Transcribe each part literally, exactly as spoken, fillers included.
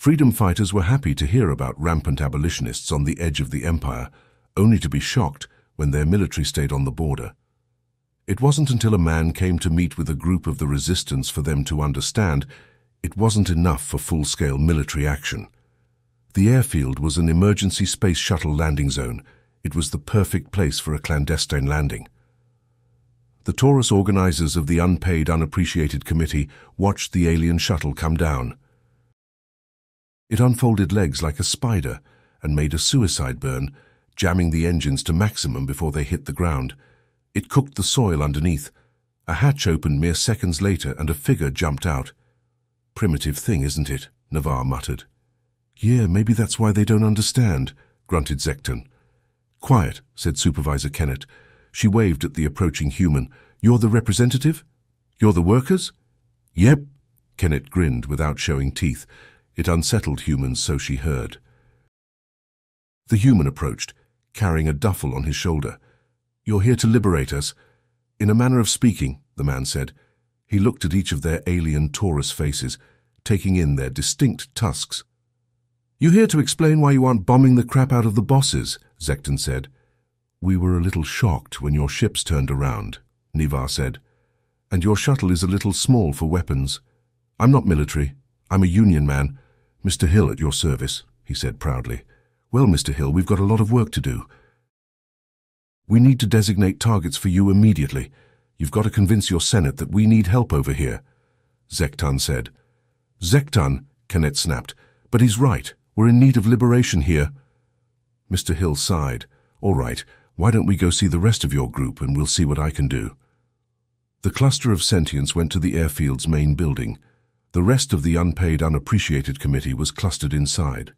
Freedom fighters were happy to hear about rampant abolitionists on the edge of the empire, only to be shocked when their military stayed on the border. It wasn't until a man came to meet with a group of the resistance for them to understand it wasn't enough for full-scale military action. The airfield was an emergency space shuttle landing zone. It was the perfect place for a clandestine landing. The Taurus organizers of the unpaid, unappreciated committee watched the alien shuttle come down. It unfolded legs like a spider and made a suicide burn, jamming the engines to maximum before they hit the ground. It cooked the soil underneath. A hatch opened mere seconds later and a figure jumped out. "Primitive thing, isn't it?" Navarre muttered. "Yeah, maybe that's why they don't understand," grunted Zecton. "Quiet," said Supervisor Kennett. She waved at the approaching human. "You're the representative? You're the workers?" "Yep," Kennett grinned without showing teeth. It unsettled humans, so she heard. The human approached, carrying a duffel on his shoulder. "You're here to liberate us." "In a manner of speaking," the man said. He looked at each of their alien Taurus faces, taking in their distinct tusks. "You here to explain why you aren't bombing the crap out of the bosses," Zecton said. "We were a little shocked when your ships turned around," Nivar said. "And your shuttle is a little small for weapons." "I'm not military. I'm a union man. Mister Hill, at your service," he said proudly. "Well, Mister Hill, we've got a lot of work to do. We need to designate targets for you immediately. You've got to convince your Senate that we need help over here," Zecton said. "Zecton," Kennett snapped. "But he's right. We're in need of liberation here." Mister Hill sighed. "All right, why don't we go see the rest of your group and we'll see what I can do." The cluster of sentients went to the airfield's main building. The rest of the unpaid, unappreciated committee was clustered inside.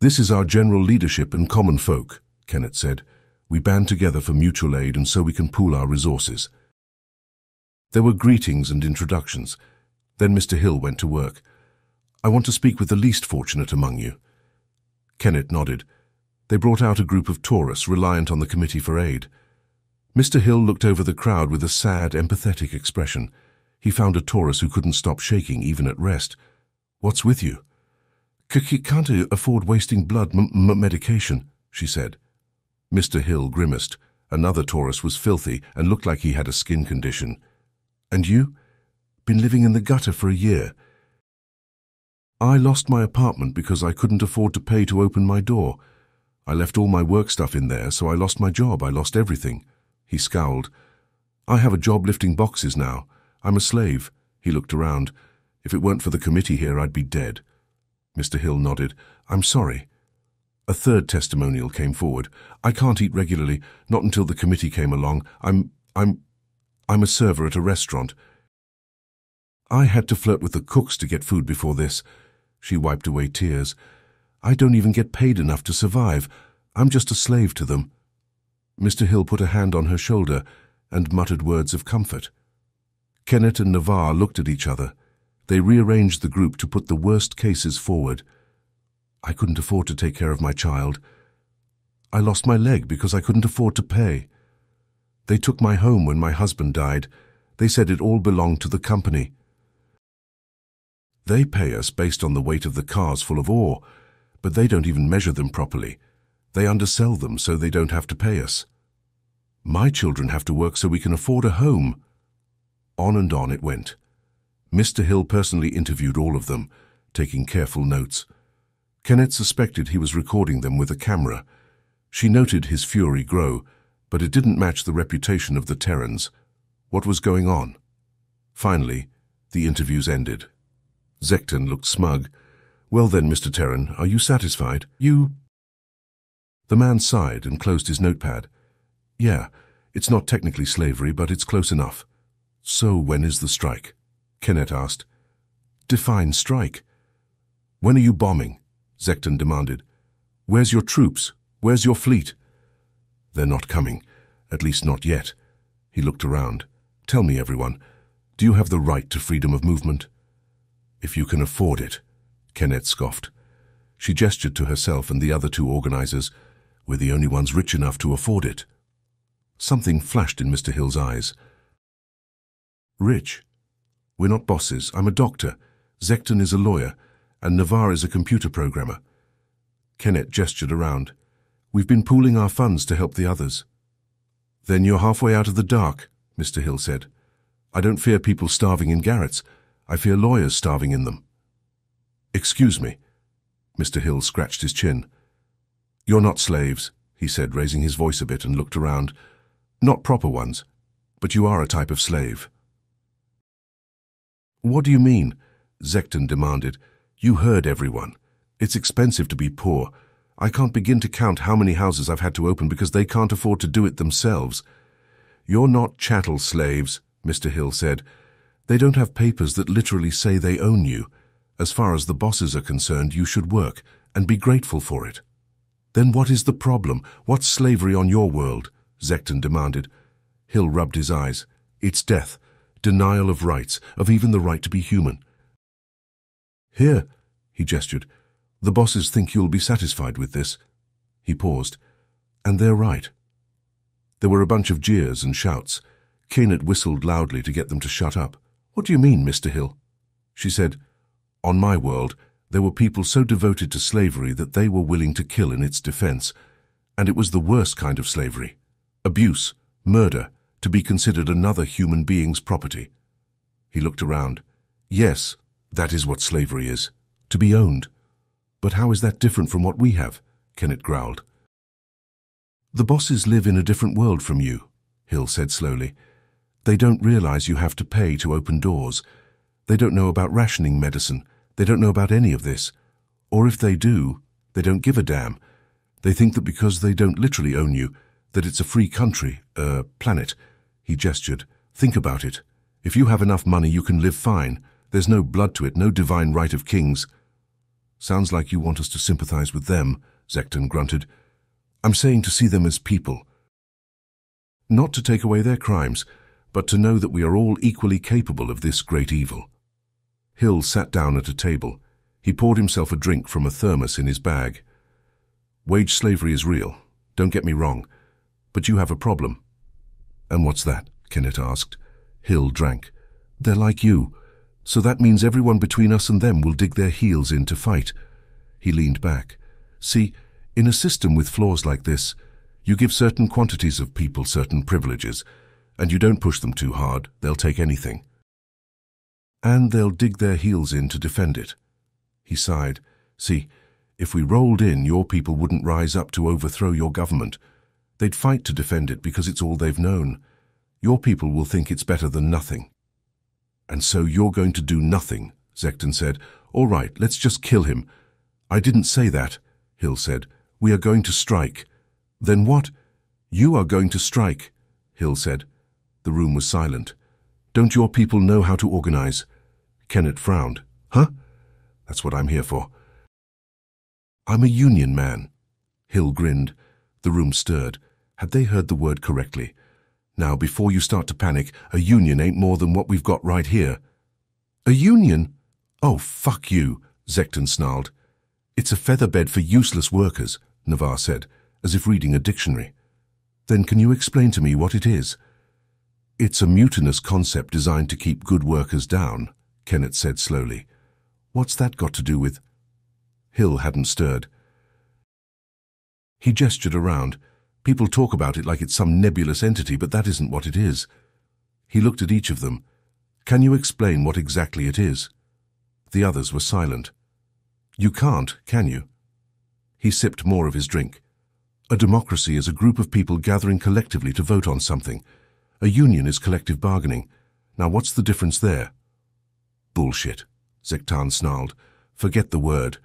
"This is our general leadership and common folk," Kennett said. "We band together for mutual aid and so we can pool our resources." There were greetings and introductions. Then Mister Hill went to work. "I want to speak with the least fortunate among you." Kennett nodded. They brought out a group of Taurus reliant on the committee for aid. Mister Hill looked over the crowd with a sad, empathetic expression. He found a Taurus who couldn't stop shaking, even at rest. "What's with you?" "C-c-can't afford wasting blood m-m-medication," she said. Mister Hill grimaced. Another Taurus was filthy and looked like he had a skin condition. "And you?" "Been living in the gutter for a year. I lost my apartment because I couldn't afford to pay to open my door. I left all my work stuff in there, so I lost my job. I lost everything." He scowled. "I have a job lifting boxes now. I'm a slave." He looked around. "If it weren't for the committee here, I'd be dead." Mister Hill nodded. "I'm sorry." A third testimonial came forward. "I can't eat regularly, not until the committee came along. I'm, I'm, I'm a server at a restaurant. I had to flirt with the cooks to get food before this." She wiped away tears. "I don't even get paid enough to survive. I'm just a slave to them." Mister Hill put a hand on her shoulder and muttered words of comfort. Kennett and Navarre looked at each other. They rearranged the group to put the worst cases forward. "I couldn't afford to take care of my child. I lost my leg because I couldn't afford to pay. They took my home when my husband died. They said it all belonged to the company. They pay us based on the weight of the cars full of ore, but they don't even measure them properly. They undersell them so they don't have to pay us. My children have to work so we can afford a home." On and on it went. Mister Hill personally interviewed all of them, taking careful notes. Kennett suspected he was recording them with a camera. She noted his fury grow, but it didn't match the reputation of the Terrans. What was going on? Finally, the interviews ended. Zecton looked smug. "Well then, Mister Terran, are you satisfied? You—" The man sighed and closed his notepad. "Yeah, it's not technically slavery, but it's close enough." "So when is the strike?" Kennett asked. "Define strike." "When are you bombing?" Zecton demanded. "Where's your troops? Where's your fleet?" "They're not coming, at least not yet." He looked around. "Tell me, everyone, do you have the right to freedom of movement?" "If you can afford it," Kennett scoffed. She gestured to herself and the other two organizers. "We're the only ones rich enough to afford it." Something flashed in Mister Hill's eyes. "Rich? We're not bosses. I'm a doctor. Zecton is a lawyer. and Navarre is a computer programmer. Kennett gestured around. We've been pooling our funds to help the others. Then you're halfway out of the dark, Mister Hill said. I don't fear people starving in garrets. I fear lawyers starving in them. Excuse me. Mister Hill scratched his chin. You're not slaves, he said, raising his voice a bit and looked around. Not proper ones, but you are a type of slave. What do you mean? Zecton demanded. You heard everyone. It's expensive to be poor. I can't begin to count how many houses I've had to open because they can't afford to do it themselves. You're not chattel slaves, Mister Hill said. They don't have papers that literally say they own you. As far as the bosses are concerned, you should work and be grateful for it. Then what is the problem? What's slavery on your world? Zecton demanded. Hill rubbed his eyes. It's death, denial of rights, of even the right to be human. Here, he gestured. The bosses think you'll be satisfied with this. He paused. And they're right. There were a bunch of jeers and shouts. Kennett whistled loudly to get them to shut up. What do you mean, Mister Hill? She said, on my world, there were people so devoted to slavery that they were willing to kill in its defense. And it was the worst kind of slavery. Abuse, murder, to be considered another human being's property. He looked around. Yes, that is what slavery is. To be owned. But how is that different from what we have? Kennett growled. The bosses live in a different world from you, Hill said slowly. They don't realize you have to pay to open doors. They don't know about rationing medicine. They don't know about any of this. Or if they do, they don't give a damn. They think that because they don't literally own you, that it's a free country, er, uh, planet. He gestured. Think about it. If you have enough money, you can live fine. There's no blood to it, no divine right of kings. Sounds like you want us to sympathize with them, Zecton grunted. I'm saying to see them as people. Not to take away their crimes, but to know that we are all equally capable of this great evil. Hill sat down at a table. He poured himself a drink from a thermos in his bag. Wage slavery is real, don't get me wrong, but you have a problem. And what's that? Kennett asked. Hill drank. They're like you. So that means everyone between us and them will dig their heels in to fight. He leaned back. See, in a system with flaws like this, you give certain quantities of people certain privileges, and you don't push them too hard, they'll take anything. And they'll dig their heels in to defend it. He sighed. See, if we rolled in, your people wouldn't rise up to overthrow your government. They'd fight to defend it because it's all they've known. Your people will think it's better than nothing. And so you're going to do nothing, Zecton said. All right, let's just kill him. I didn't say that, Hill said. We are going to strike. Then what? You are going to strike, Hill said. The room was silent. Don't your people know how to organize? Kennett frowned. Huh? That's what I'm here for. I'm a union man. Hill grinned. The room stirred. Had they heard the word correctly? Now, before you start to panic, a union ain't more than what we've got right here. A union? Oh, fuck you, Zecton snarled. It's a featherbed for useless workers, Navarre said, as if reading a dictionary. Then can you explain to me what it is? It's a mutinous concept designed to keep good workers down, Kennett said slowly. What's that got to do with... Hill hadn't stirred. He gestured around. People talk about it like it's some nebulous entity, but that isn't what it is. He looked at each of them. Can you explain what exactly it is? The others were silent. You can't, can you? He sipped more of his drink. A democracy is a group of people gathering collectively to vote on something. A union is collective bargaining. Now what's the difference there? Bullshit, Zecton snarled. Forget the word.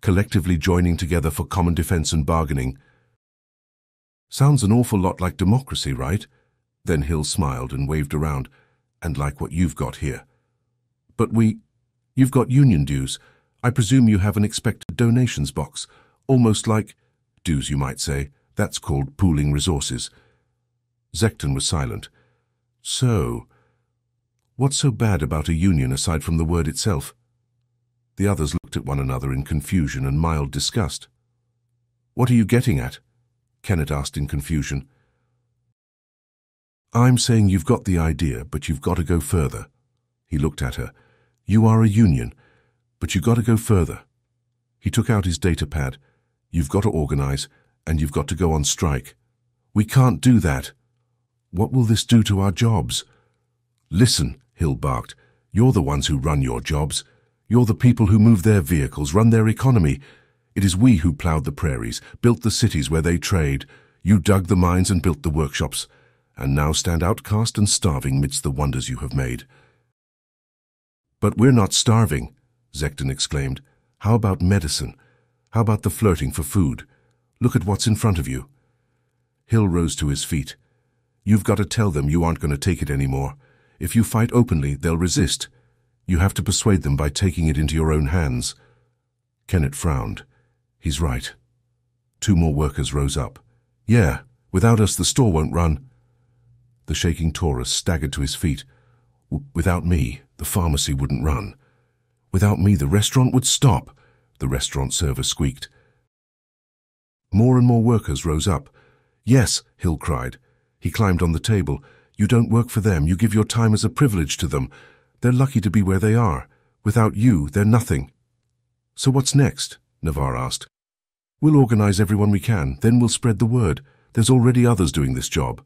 Collectively joining together for common defense and bargaining. Sounds an awful lot like democracy, right? Then Hill smiled and waved around, and like what you've got here. But we... You've got union dues. I presume you have an expected donations box, almost like... Dues, you might say. That's called pooling resources. Zecton was silent. So... What's so bad about a union aside from the word itself? The others looked at one another in confusion and mild disgust. What are you getting at? Kennett asked in confusion. I'm saying you've got the idea, but you've got to go further. He looked at her. You are a union. But you've got to go further. He took out his data pad. You've got to organize, and you've got to go on strike. We can't do that. What will this do to our jobs? Listen, Hill barked. You're the ones who run your jobs. You're the people who move their vehicles, run their economy. It is we who plowed the prairies, built the cities where they trade. You dug the mines and built the workshops, and now stand outcast and starving midst the wonders you have made. But we're not starving, Zecton exclaimed. How about medicine? How about the flirting for food? Look at what's in front of you. Hill rose to his feet. You've got to tell them you aren't going to take it anymore. If you fight openly, they'll resist. You have to persuade them by taking it into your own hands. Kennett frowned. He's right. Two more workers rose up. Yeah, without us the store won't run. The shaking Taurus staggered to his feet. Without me, the pharmacy wouldn't run. Without me, the restaurant would stop, the restaurant server squeaked. More and more workers rose up. Yes, Hill cried. He climbed on the table. You don't work for them. You give your time as a privilege to them. They're lucky to be where they are. Without you, they're nothing. So what's next? Navarre asked. We'll organize everyone we can. Then we'll spread the word. There's already others doing this job.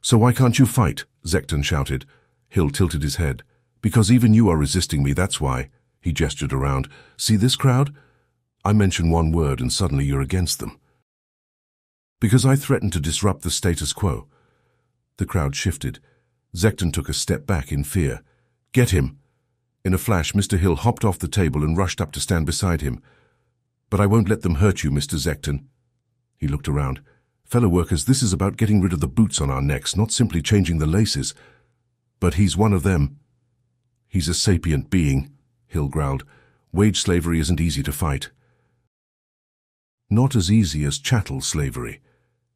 So why can't you fight? Zecton shouted. Hill tilted his head. Because even you are resisting me, that's why. He gestured around. See this crowd? I mention one word and suddenly you're against them. Because I threatened to disrupt the status quo. The crowd shifted. Zecton took a step back in fear. Get him. In a flash, Mister Hill hopped off the table and rushed up to stand beside him. But I won't let them hurt you, Mister Zecton. He looked around. Fellow workers, this is about getting rid of the boots on our necks, not simply changing the laces. But he's one of them. He's a sapient being, Hill growled. Wage slavery isn't easy to fight. Not as easy as chattel slavery.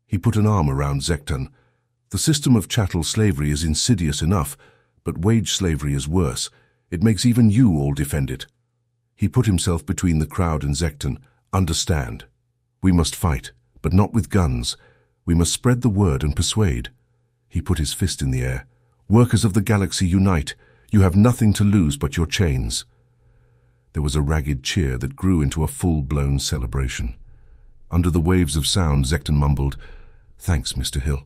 He put an arm around Zecton. The system of chattel slavery is insidious enough, but wage slavery is worse. It makes even you all defend it. He put himself between the crowd and Zecton. Understand. We must fight, but not with guns. We must spread the word and persuade. He put his fist in the air. Workers of the galaxy, unite. You have nothing to lose but your chains. There was a ragged cheer that grew into a full-blown celebration. Under the waves of sound, Zecton mumbled, Thanks, Mister Hill.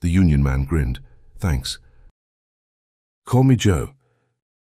The union man grinned. Thanks. Call me Joe.